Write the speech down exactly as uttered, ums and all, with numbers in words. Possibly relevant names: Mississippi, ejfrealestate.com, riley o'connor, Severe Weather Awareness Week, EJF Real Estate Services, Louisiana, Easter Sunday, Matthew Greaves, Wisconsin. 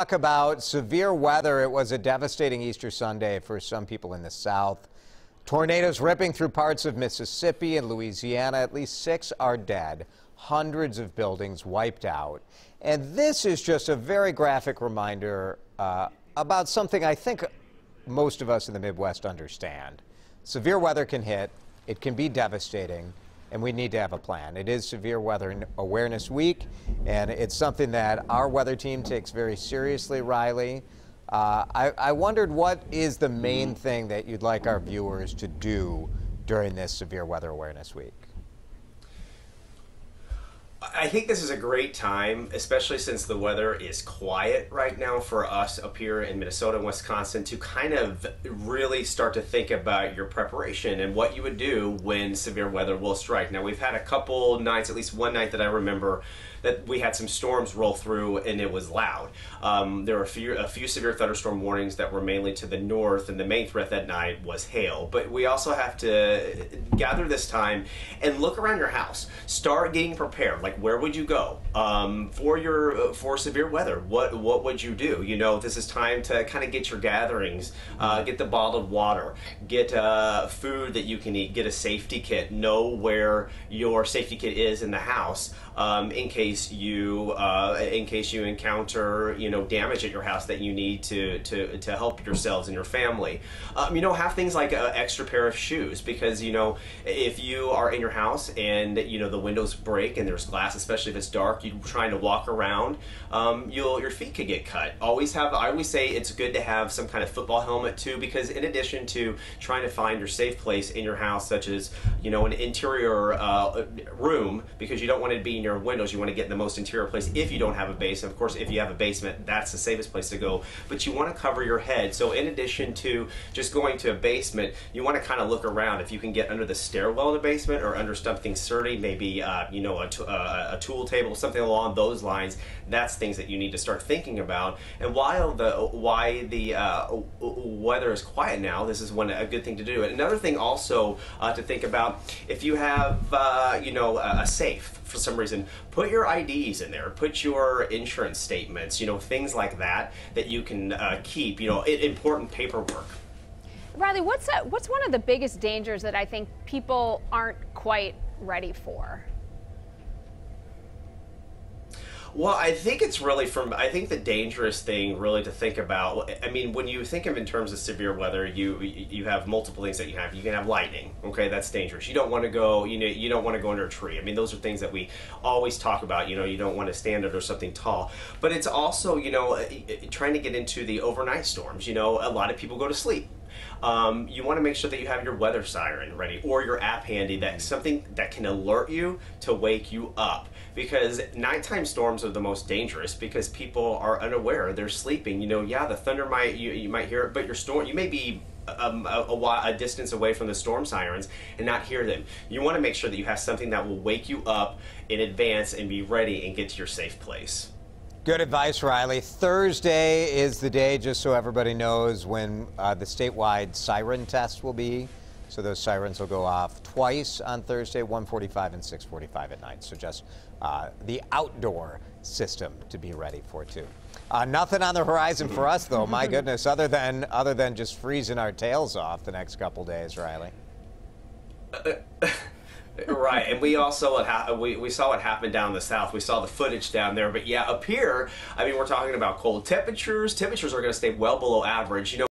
Talk about severe weather. It was a devastating Easter Sunday for some people in the South. Tornadoes ripping through parts of Mississippi and Louisiana. At least six are dead. Hundreds of buildings wiped out. And this is just a very graphic reminder uh, about something I think most of us in the Midwest understand. Severe weather can hit. It can be devastating. And we need to have a plan. It is Severe Weather Awareness Week, and it's something that our weather team takes very seriously, Riley. Uh, I, I wondered, what is the main thing that you'd like our viewers to do during this Severe Weather Awareness Week? I think this is a great time, especially since the weather is quiet right now for us up here in Minnesota and Wisconsin, to kind of really start to think about your preparation and what you would do when severe weather will strike. Now, we've had a couple nights, at least one night that I remember, that we had some storms roll through and it was loud. Um, there were a few, a few severe thunderstorm warnings that were mainly to the north, and the main threat that night was hail. But we also have to gather this time and look around your house. Start getting prepared. Like, where would you go um, for your for severe weather? What what would you do? You know, this is time to kind of get your gatherings, uh, get the bottled water, get uh, food that you can eat, get a safety kit. Know where your safety kit is in the house um, in case. You, uh, in case you encounter, you know, damage at your house that you need to to to help yourselves and your family. Um, you know, have things like an extra pair of shoes, because you know, if you are in your house and you know the windows break and there's glass, especially if it's dark, you're trying to walk around, um, you'll your feet could get cut. Always have. I always say it's good to have some kind of football helmet too, because in addition to trying to find your safe place in your house, such as you know an interior uh, room, because you don't want to be near windows, you want to get in the most interior place if you don't have a basement. Of course, if you have a basement, that's the safest place to go, but you want to cover your head. So in addition to just going to a basement, you want to kind of look around. If you can get under the stairwell in the basement or under something sturdy, maybe uh, you know a, a, a tool table, something along those lines, that's things that you need to start thinking about. And while the why the uh, weather is quiet now, this is one a good thing to do. And another thing also uh, to think about, if you have uh, you know a safe for some reason, put your I Ds in there, put your insurance statements, you know, things like that that you can uh, keep, you know, important paperwork. Riley, what's a, what's one of the biggest dangers that I think people aren't quite ready for? Well, I think it's really from, I think the dangerous thing really to think about, I mean, when you think of in terms of severe weather, you you have multiple things that you have. You can have lightning, okay, that's dangerous. You don't want to go, you know, you don't want to go under a tree. I mean, those are things that we always talk about, you know, you don't want to stand under something tall. But it's also, you know, trying to get into the overnight storms. You know, a lot of people go to sleep. Um, you want to make sure that you have your weather siren ready or your app handy, that something that can alert you to wake you up, because nighttime storms are the most dangerous because people are unaware, they're sleeping. You know, yeah, the thunder might you, you might hear it, but your storm, you may be Um, a, a, a distance away from the storm sirens and not hear them. You want to make sure that you have something that will wake you up in advance and be ready and get to your safe place. Good advice, Riley. Thursday is the day, just so everybody knows, when uh, the statewide siren test will be. So those sirens will go off twice on Thursday, one forty-five and six forty-five at night. So just uh, the outdoor system to be ready for too. Uh, nothing on the horizon for us, though. My goodness, other than other than just freezing our tails off the next couple days, Riley. Right, and we also we we saw what happened down in the south. We saw the footage down there, but yeah, up here, I mean, we're talking about cold temperatures. Temperatures are going to stay well below average. You know.